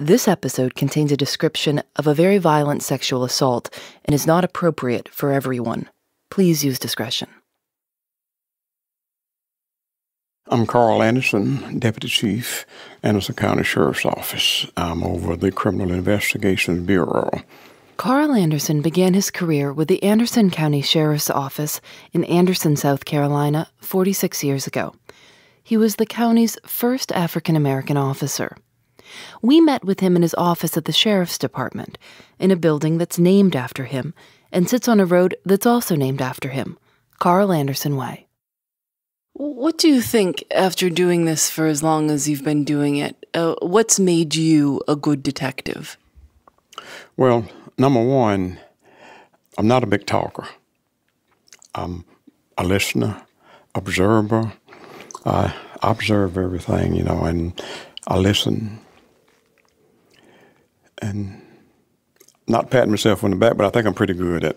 This episode contains a description of a very violent sexual assault and is not appropriate for everyone. Please use discretion. I'm Carl Anderson, Deputy Chief, Anderson County Sheriff's Office. I'm over the Criminal Investigations Bureau. Carl Anderson began his career with the Anderson County Sheriff's Office in Anderson, South Carolina, 46 years ago. He was the county's first African-American officer. We met with him in his office at the Sheriff's Department, in a building that's named after him, and sits on a road that's also named after him, Carl Anderson Way. What do you think, after doing this for as long as you've been doing it, what's made you a good detective? Well, number one, I'm not a big talker. I'm a listener, observer. I observe everything, you know, and I listen. And not patting myself on the back, but I think I'm pretty good at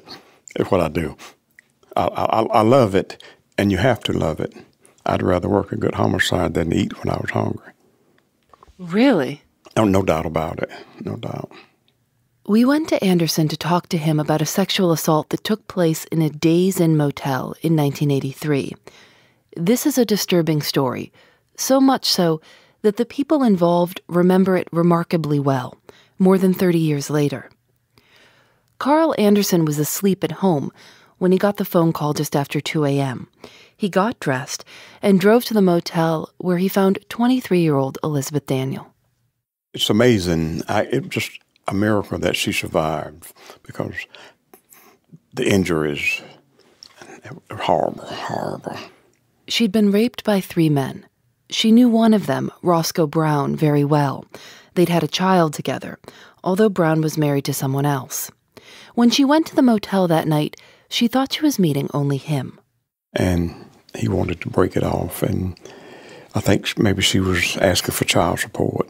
what I do. I love it, and you have to love it. I'd rather work a good homicide than eat when I was hungry. Really? Oh, no doubt about it. No doubt. We went to Anderson to talk to him about a sexual assault that took place in a Days Inn motel in 1983. This is a disturbing story, so much so that the people involved remember it remarkably well, more than 30 years later. Carl Anderson was asleep at home when he got the phone call just after 2 a.m. He got dressed and drove to the motel where he found 23-year-old Elizabeth Daniel. It's amazing. It just a miracle that she survived, because the injuries were horrible, horrible. She'd been raped by 3 men. She knew one of them, Roscoe Brown, very well. They'd had a child together, although Brown was married to someone else. When she went to the motel that night, she thought she was meeting only him. And he wanted to break it off, and I think maybe she was asking for child support.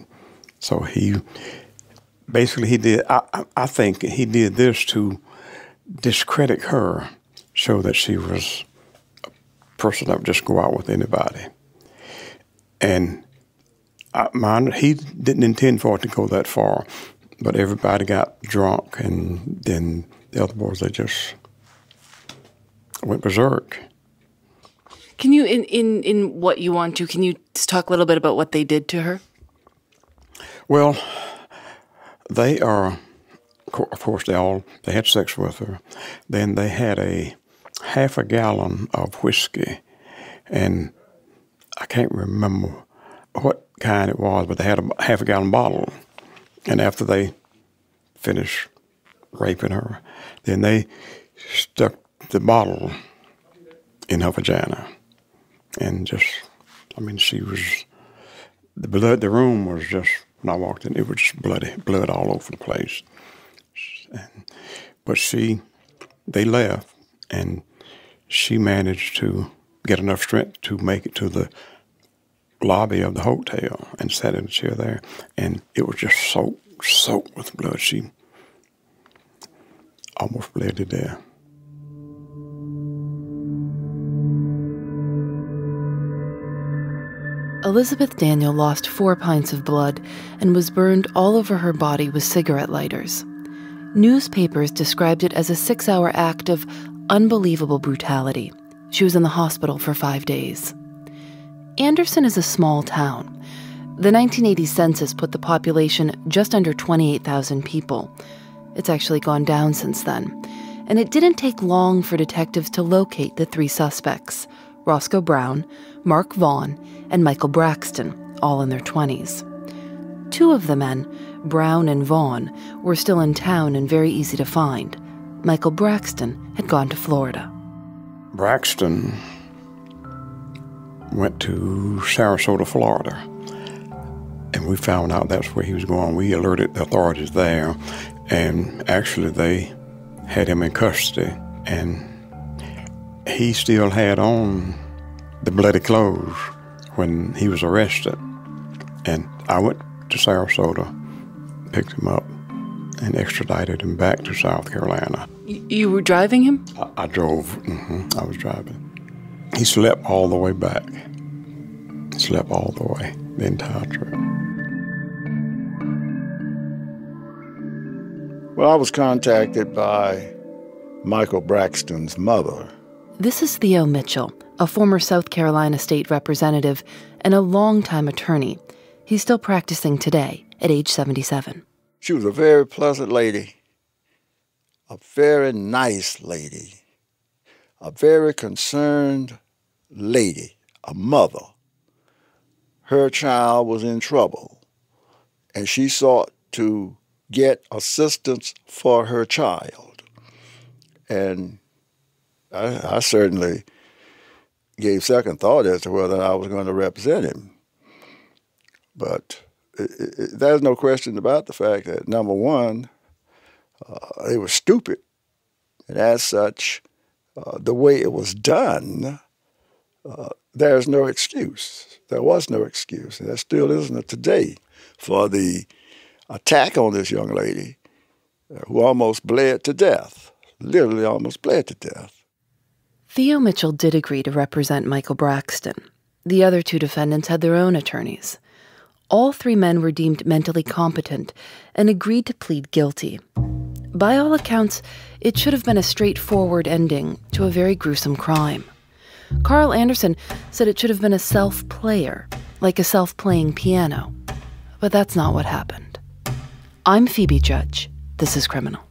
So he... basically, he did. I think he did this to discredit her, show that she was a person that would just go out with anybody. And he didn't intend for it to go that far, but everybody got drunk, and then the other boys, they just went berserk. Can you, in what you want to, can you talk a little bit about what they did to her? Well... they are, of course, they had sex with her. Then they had a half a gallon of whiskey, and I can't remember what kind it was, but they had a half a gallon bottle. And after they finished raping her, then they stuck the bottle in her vagina, and just, I mean, she was, the blood, the room was just, when I walked in, it was just bloody, blood all over the place. But they left, and she managed to get enough strength to make it to the lobby of the hotel and sat in a chair there, and it was just soaked with blood. She almost bled to death. Elizabeth Daniel lost 4 pints of blood and was burned all over her body with cigarette lighters. Newspapers described it as a 6-hour act of unbelievable brutality. She was in the hospital for 5 days. Anderson is a small town. The 1980 census put the population just under 28,000 people. It's actually gone down since then. And it didn't take long for detectives to locate the 3 suspects, Roscoe Brown, Mark Vaughn, and Michael Braxton, all in their 20s. 2 of the men, Brown and Vaughn, were still in town and very easy to find. Michael Braxton had gone to Florida. Braxton went to Sarasota, Florida, and we found out that's where he was going. We alerted the authorities there, and actually they had him in custody, and he still had on the bloody clothes when he was arrested. And I went to Sarasota, picked him up, and extradited him back to South Carolina. You were driving him? I drove. I was driving. He slept all the way back. He slept all the way, the entire trip. Well, I was contacted by Michael Braxton's mother. This is Theo Mitchell, a former South Carolina state representative and a longtime attorney. He's still practicing today at age 77. She was a very pleasant lady, a very nice lady, a very concerned lady, a mother. Her child was in trouble, and she sought to get assistance for her child. And I certainly gave second thought as to whether I was going to represent him. But there's no question about the fact that, number one, they were stupid. And as such, the way it was done, there's no excuse. There was no excuse, and there still isn't today, for the attack on this young lady who almost bled to death, literally almost bled to death. Theo Mitchell did agree to represent Michael Braxton. The other two defendants had their own attorneys. All three men were deemed mentally competent and agreed to plead guilty. By all accounts, it should have been a straightforward ending to a very gruesome crime. Carl Anderson said it should have been a self-player, like a self-playing piano. But that's not what happened. I'm Phoebe Judge. This is Criminal.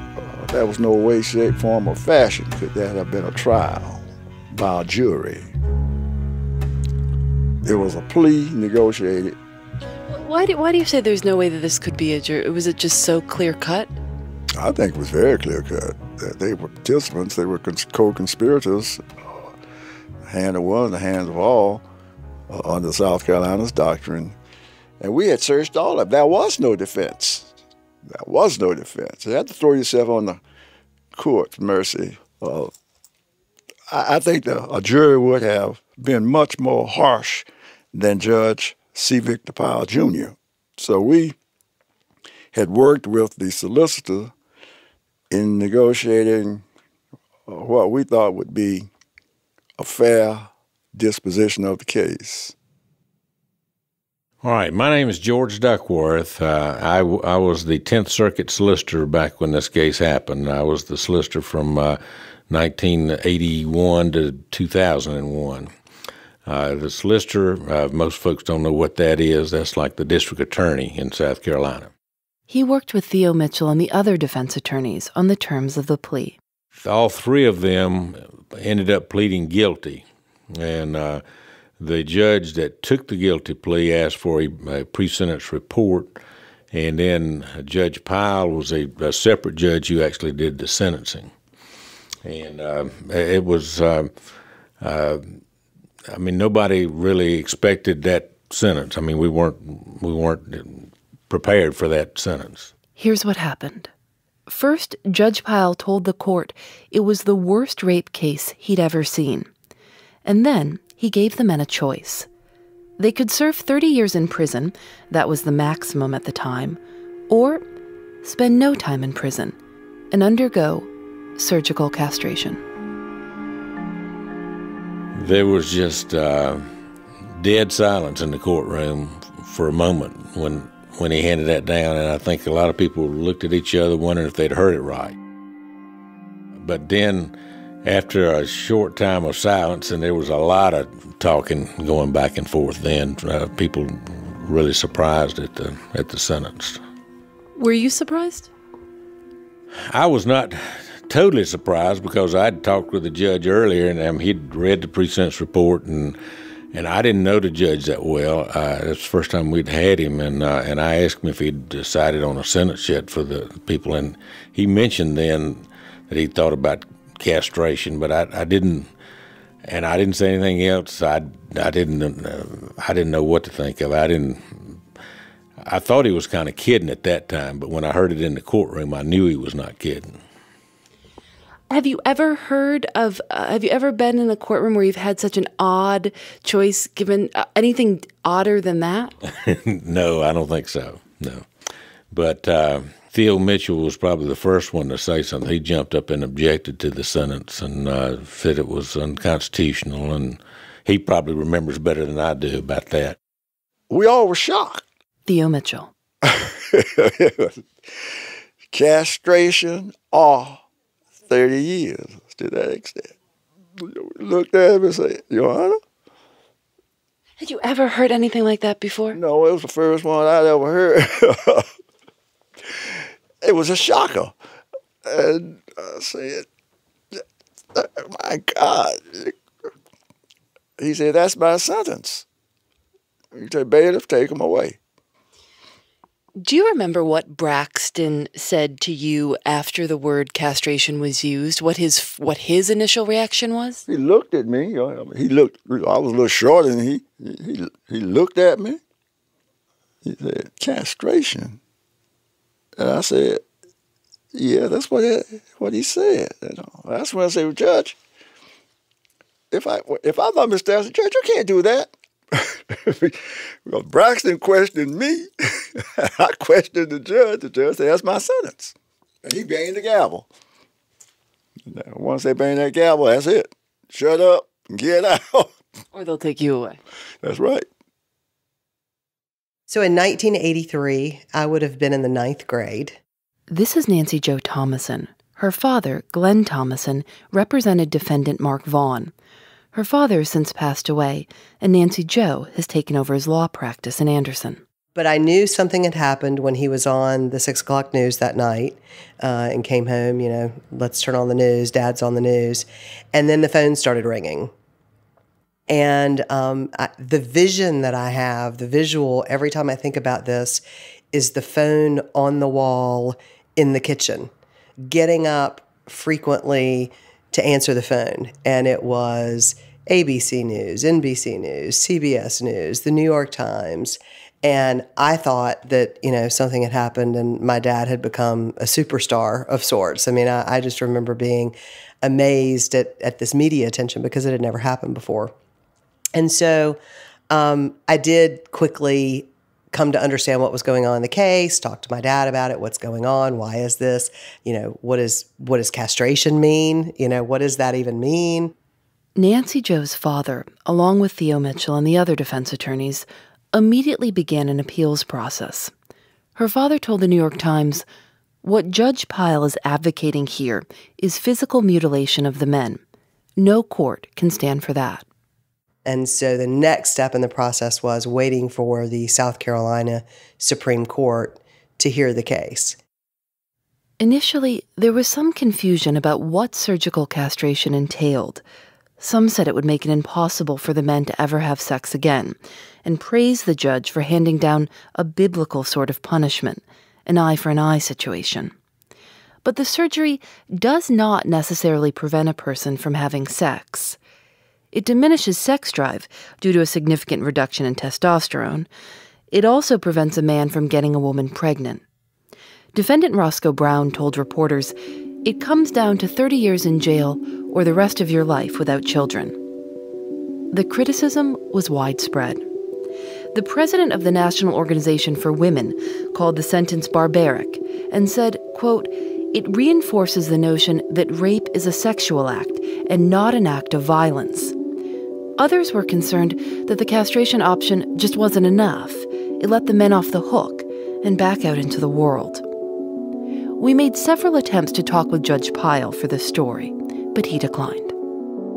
There was no way, shape, form, or fashion could there have been a trial by a jury. It was a plea negotiated. Why do you say there's no way that this could be a jury? Was it just so clear-cut? I think it was very clear-cut. They were participants. They were co-conspirators, the hand of one, the hands of all, under South Carolina's doctrine. And we had searched all of them. There was no defense. There was no defense. You had to throw yourself on the court's mercy. I think that a jury would have been much more harsh than Judge C. Victor Pyle, Jr. So we had worked with the solicitor in negotiating what we thought would be a fair disposition of the case. All right, my name is George Duckworth. I was the 10th Circuit solicitor back when this case happened. I was the solicitor from 1981 to 2001. The solicitor, most folks don't know what that is. That's like the district attorney in South Carolina. He worked with Theo Mitchell and the other defense attorneys on the terms of the plea. All three of them ended up pleading guilty, and the judge that took the guilty plea asked for a pre-sentence report, and then Judge Pyle was a separate judge who actually did the sentencing. And it was, I mean, nobody really expected that sentence. I mean, we weren't prepared for that sentence. Here's what happened. First, Judge Pyle told the court it was the worst rape case he'd ever seen. And then he gave the men a choice. They could serve 30 years in prison, that was the maximum at the time, or spend no time in prison and undergo surgical castration. There was just dead silence in the courtroom for a moment when he handed that down, and I think a lot of people looked at each other wondering if they'd heard it right. But then, after a short time of silence, and there was a lot of talking going back and forth then, people really surprised at the sentence. Were you surprised? I was not totally surprised, because I'd talked with the judge earlier, and he'd read the pre-sentence report, and I didn't know the judge that well. It's the first time we'd had him, and I asked him if he'd decided on a sentence yet for the people, and he mentioned then that he thought about castration, but I didn't say anything else. I didn't know what to think of. I thought he was kind of kidding at that time, but when I heard it in the courtroom, I knew he was not kidding. Have you ever heard of? Have you ever been in a courtroom where you've had such an odd choice given? Anything odder than that? No, I don't think so. No, but Theo Mitchell was probably the first one to say something. He jumped up and objected to the sentence and said it was unconstitutional, and he probably remembers better than I do about that. We all were shocked. Theo Mitchell. Castration, 30 years to that extent. We looked at him and said, "Your Honor?" Had you ever heard anything like that before? No, it was the first one I'd ever heard. It was a shocker. And I said, "My God." He said, "That's my sentence." He said, "Bailiff, take him away." Do you remember what Braxton said to you after the word castration was used? What his initial reaction was? He looked at me. He looked. I was a little shorter than he. He looked at me. He said, "Castration," and I said, "Yeah, that's what he said." And that's when I said, "Well, Judge, if I'm not mistaken, Judge, you can't do that." Well, Braxton questioned me. I questioned the judge. The judge said, "That's my sentence." And he banged the gavel. Now, once they bang that gavel, that's it. Shut up and get out. Or they'll take you away. That's right. So in 1983, I would have been in the 9th grade. This is Nancy Jo Thomason. Her father, Glenn Thomason, represented defendant Mark Vaughn. Her father has since passed away, and Nancy Jo has taken over his law practice in Anderson. But I knew something had happened when he was on the 6 o'clock news that night and came home, you know, let's turn on the news, Dad's on the news. And then the phone started ringing. And the vision that I have, the visual, every time I think about this, is the phone on the wall in the kitchen, getting up frequently to answer the phone. And it was ABC News, NBC News, CBS News, The New York Times. And I thought that, you know, something had happened and my dad had become a superstar of sorts. I mean, I just remember being amazed at this media attention because it had never happened before. And so I did quickly come to understand what was going on in the case, talk to my dad about it, what's going on, why is this, you know, what does castration mean? You know, what does that even mean? Nancy Jo's father, along with Theo Mitchell and the other defense attorneys, immediately began an appeals process. Her father told the New York Times, "What Judge Pyle is advocating here is physical mutilation of the men. No court can stand for that." And so the next step in the process was waiting for the South Carolina Supreme Court to hear the case. Initially, there was some confusion about what surgical castration entailed. Some said it would make it impossible for the men to ever have sex again, and praised the judge for handing down a biblical sort of punishment, an eye for an eye situation. But the surgery does not necessarily prevent a person from having sex. It diminishes sex drive due to a significant reduction in testosterone. It also prevents a man from getting a woman pregnant. Defendant Roscoe Brown told reporters, "It comes down to 30 years in jail or the rest of your life without children." The criticism was widespread. The president of the National Organization for Women called the sentence barbaric and said, quote, "It reinforces the notion that rape is a sexual act and not an act of violence." Others were concerned that the castration option just wasn't enough. It let the men off the hook and back out into the world. We made several attempts to talk with Judge Pyle for this story, but he declined.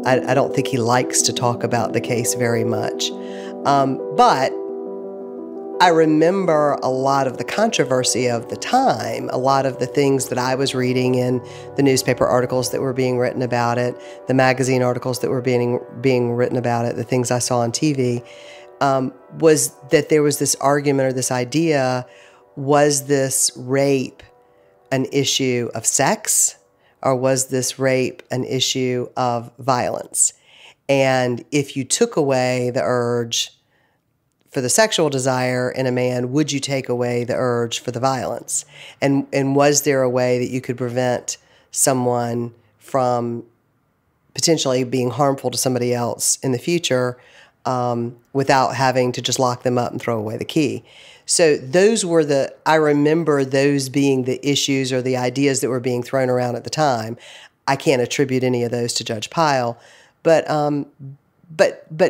I don't think he likes to talk about the case very much. But I remember a lot of the controversy of the time, a lot of the things that I was reading in the newspaper articles that were being written about it, the magazine articles that were being written about it, the things I saw on TV, was that there was this argument or this idea, was this rape an issue of sex or was this rape an issue of violence? And if you took away the urge for the sexual desire in a man, would you take away the urge for the violence? And was there a way that you could prevent someone from potentially being harmful to somebody else in the future without having to just lock them up and throw away the key. So those were the, I remember those being the issues or the ideas that were being thrown around at the time. I can't attribute any of those to Judge Pyle, but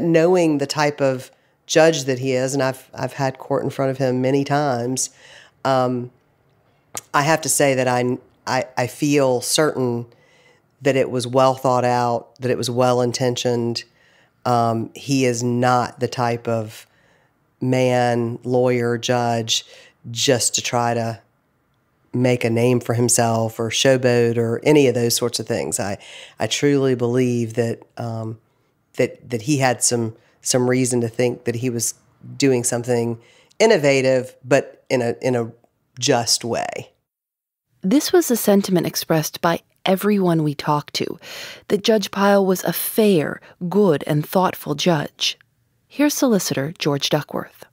knowing the type of judge that he is, and I've had court in front of him many times, I have to say that I feel certain that it was well thought out, that it was well intentioned. He is not the type of man, lawyer, judge, just to try to make a name for himself or showboat or any of those sorts of things. I truly believe that that he had some reason to think that he was doing something innovative, but in a just way. This was a sentiment expressed by everyone we talked to, that Judge Pyle was a fair, good, and thoughtful judge. Here's Solicitor George Duckworth.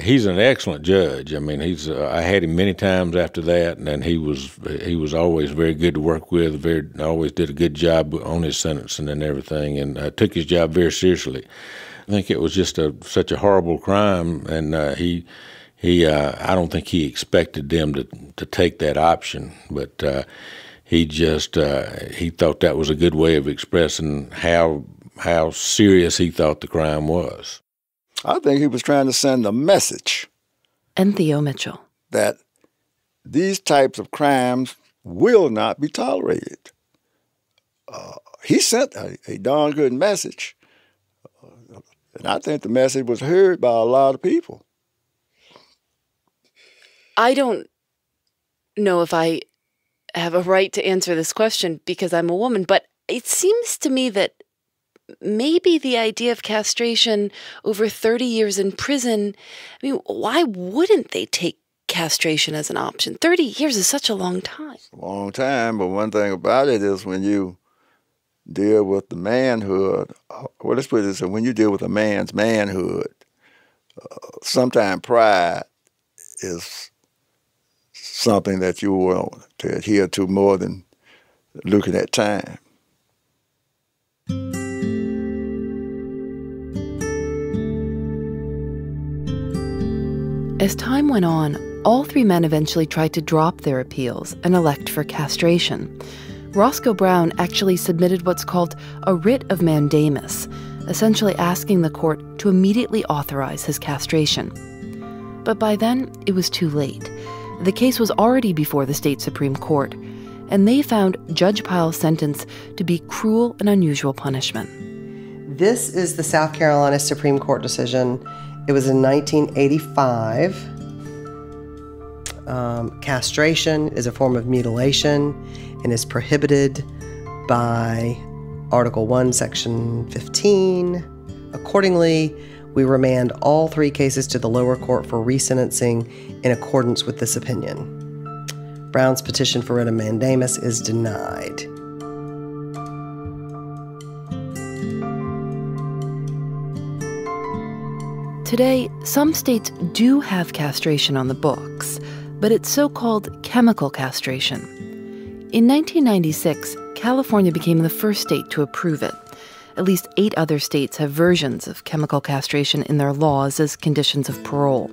He's an excellent judge. I mean, I had him many times after that, and he was always very good to work with. Always did a good job on his sentencing and everything, and took his job very seriously. I think it was just such a horrible crime, and I don't think he expected them to take that option, but he thought that was a good way of expressing how serious he thought the crime was. I think he was trying to send a message. And Theo Mitchell. That these types of crimes will not be tolerated. He sent a darn good message. And I think the message was heard by a lot of people. I don't know if I have a right to answer this question because I'm a woman, but it seems to me that maybe the idea of castration over 30 years in prison, I mean, why wouldn't they take castration as an option? 30 years is such a long time. It's a long time, but one thing about it is when you deal with the manhood, well, let's put it this way, when you deal with a man's manhood, sometimes pride is something that you want to adhere to more than looking at time. As time went on, all three men eventually tried to drop their appeals and elect for castration. Roscoe Brown actually submitted what's called a writ of mandamus, essentially asking the court to immediately authorize his castration. But by then, it was too late. The case was already before the state Supreme Court, and they found Judge Pyle's sentence to be cruel and unusual punishment. This is the South Carolina Supreme Court decision. It was in 1985. Castration is a form of mutilation and is prohibited by Article I, Section 15. Accordingly, we remand all three cases to the lower court for resentencing in accordance with this opinion. Brown's petition for writ of mandamus is denied. Today, some states do have castration on the books, but it's so-called chemical castration. In 1996, California became the first state to approve it. At least 8 other states have versions of chemical castration in their laws as conditions of parole.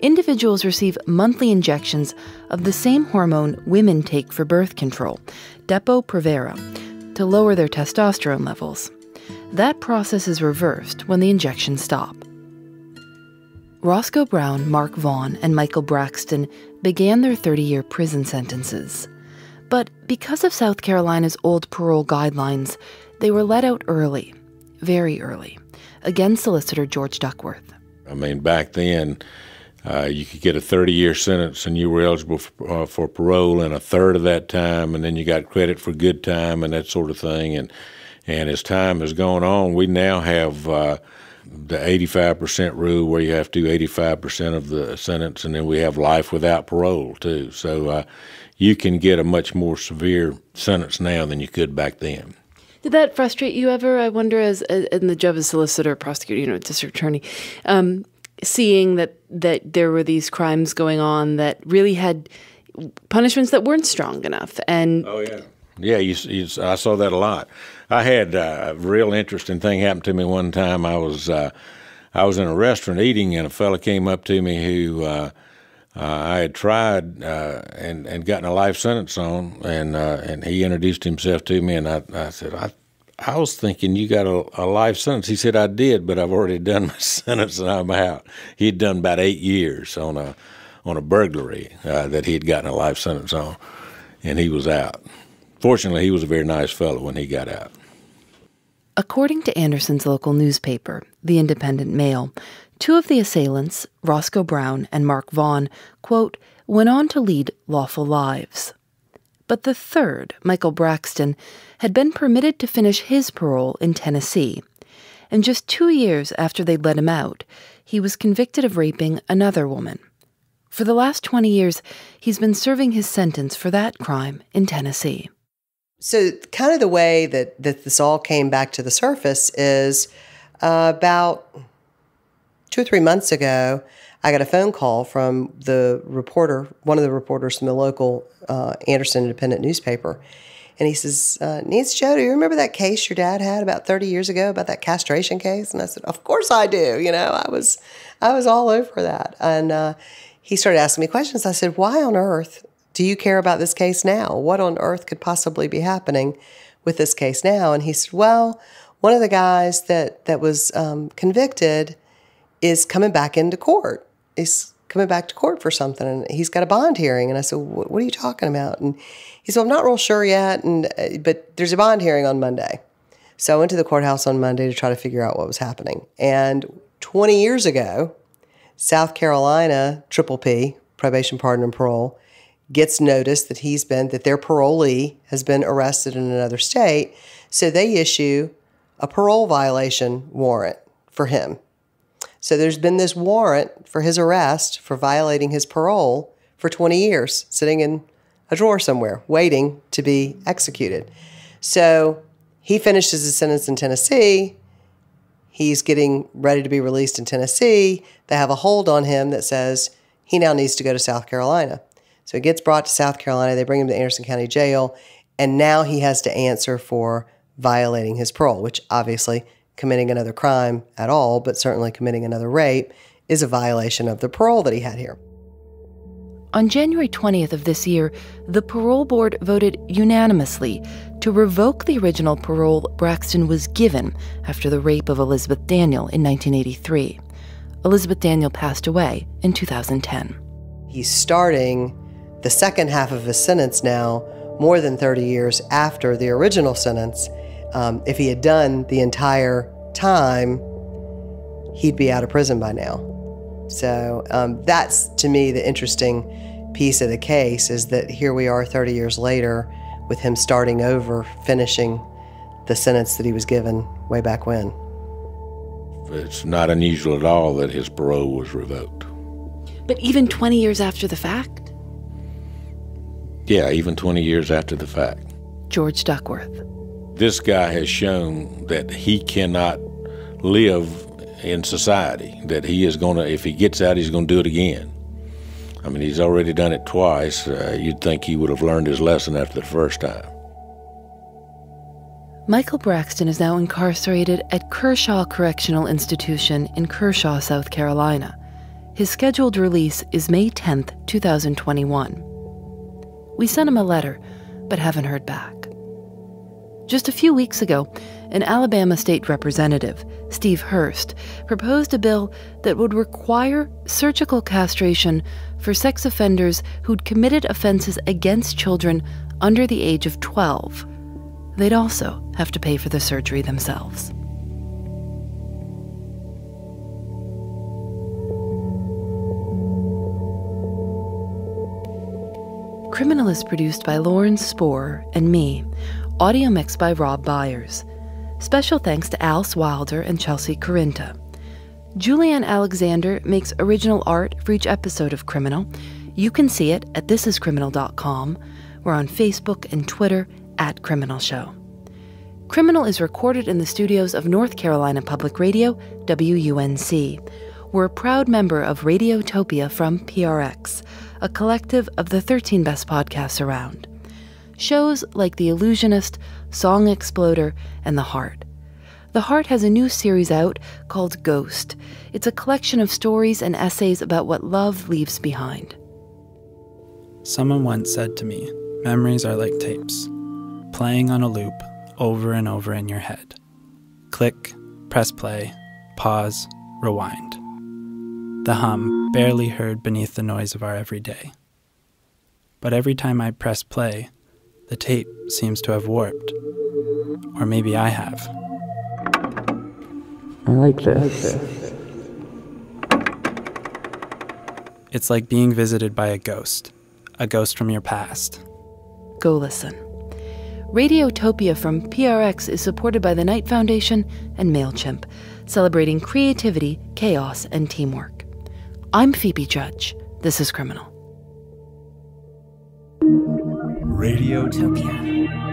Individuals receive monthly injections of the same hormone women take for birth control, Depo-Provera, to lower their testosterone levels. That process is reversed when the injections stop. Roscoe Brown, Mark Vaughn, and Michael Braxton began their 30-year prison sentences. But because of South Carolina's old parole guidelines, they were let out early, very early. Again, Solicitor George Duckworth. I mean, back then, you could get a 30-year sentence and you were eligible for parole in a third of that time, and then you got credit for good time and that sort of thing. And as time has gone on, we now have the 85% rule where you have to do 85% of the sentence, and then we have life without parole too. So you can get a much more severe sentence now than you could back then. Did that frustrate you ever? I wonder, in the job as solicitor, prosecutor, district attorney, seeing that there were these crimes going on that really had punishments that weren't strong enough. And oh, yeah. Yeah, I saw that a lot. I had a real interesting thing happen to me one time. I was in a restaurant eating, and a fella came up to me who I had tried and gotten a life sentence on, and he introduced himself to me, and I said, I was thinking you got a life sentence. He said, I did, but I've already done my sentence and I'm out. He had done about 8 years on a burglary that he had gotten a life sentence on, and he was out. Fortunately, he was a very nice fellow when he got out. According to Anderson's local newspaper, The Independent Mail, two of the assailants, Roscoe Brown and Mark Vaughn, quote, went on to lead lawful lives. But the third, Michael Braxton, had been permitted to finish his parole in Tennessee. And just 2 years after they'd let him out, he was convicted of raping another woman. For the last 20 years, he's been serving his sentence for that crime in Tennessee. So kind of the way that this all came back to the surface is about 2 or 3 months ago, I got a phone call from the reporter, one of the reporters from the local Anderson Independent newspaper. And he says, Nancy Jo, do you remember that case your dad had about 30 years ago about that castration case? And I said, of course I do. You know, I was all over that. And he started asking me questions. I said, why on earth do you care about this case now? What on earth could possibly be happening with this case now? And he said, well, one of the guys that was convicted is coming back into court. He's coming back to court for something, and he's got a bond hearing. And I said, what are you talking about? And he said, well, I'm not real sure yet, but there's a bond hearing on Monday. So I went to the courthouse on Monday to try to figure out what was happening. And 20 years ago, South Carolina PPP, probation, pardon, and parole, gets notice that that their parolee has been arrested in another state. So they issue a parole violation warrant for him. So there's been this warrant for his arrest for violating his parole for 20 years, sitting in a drawer somewhere, waiting to be executed. So he finishes his sentence in Tennessee. He's getting ready to be released in Tennessee. They have a hold on him that says he now needs to go to South Carolina. So he gets brought to South Carolina. They bring him to Anderson County Jail, and now he has to answer for violating his parole, which obviously committing another crime at all, but certainly committing another rape, is a violation of the parole that he had here. On January 20th of this year, the parole board voted unanimously to revoke the original parole Braxton was given after the rape of Elizabeth Daniel in 1983. Elizabeth Daniel passed away in 2010. He's starting the second half of his sentence now, more than 30 years after the original sentence. If he had done the entire time, he'd be out of prison by now. So that's, to me, the interesting piece of the case, is that here we are 30 years later with him starting over, finishing the sentence that he was given way back when. It's not unusual at all that his parole was revoked. But even 20 years after the fact? Yeah, even 20 years after the fact. George Duckworth. This guy has shown that he cannot live in society, that he is going to, if he gets out, he's going to do it again. I mean, he's already done it twice. You'd think he would have learned his lesson after the first time. Michael Braxton is now incarcerated at Kershaw Correctional Institution in Kershaw, South Carolina. His scheduled release is May 10th, 2021. We sent him a letter, but haven't heard back. Just a few weeks ago, an Alabama state representative, Steve Hurst, proposed a bill that would require surgical castration for sex offenders who'd committed offenses against children under the age of 12. They'd also have to pay for the surgery themselves. Criminal is produced by Lauren Spohr and me. Audio mixed by Rob Byers. Special thanks to Alice Wilder and Chelsea Corinta. Julianne Alexander makes original art for each episode of Criminal. You can see it at thisiscriminal.com. We're on Facebook and Twitter at Criminal Show. Criminal is recorded in the studios of North Carolina Public Radio, WUNC. We're a proud member of Radiotopia from PRX, a collective of the 13 best podcasts around. Shows like The Illusionist, Song Exploder, and The Heart. The Heart has a new series out called Ghost. It's a collection of stories and essays about what love leaves behind. Someone once said to me, memories are like tapes, playing on a loop over and over in your head. Click, press play, pause, rewind. The hum barely heard beneath the noise of our everyday. But every time I press play, the tape seems to have warped. Or maybe I have. I like this. It's like being visited by a ghost from your past. Go listen. Radiotopia from PRX is supported by the Knight Foundation and MailChimp, celebrating creativity, chaos, and teamwork. I'm Phoebe Judge. This is Criminal. Radiotopia.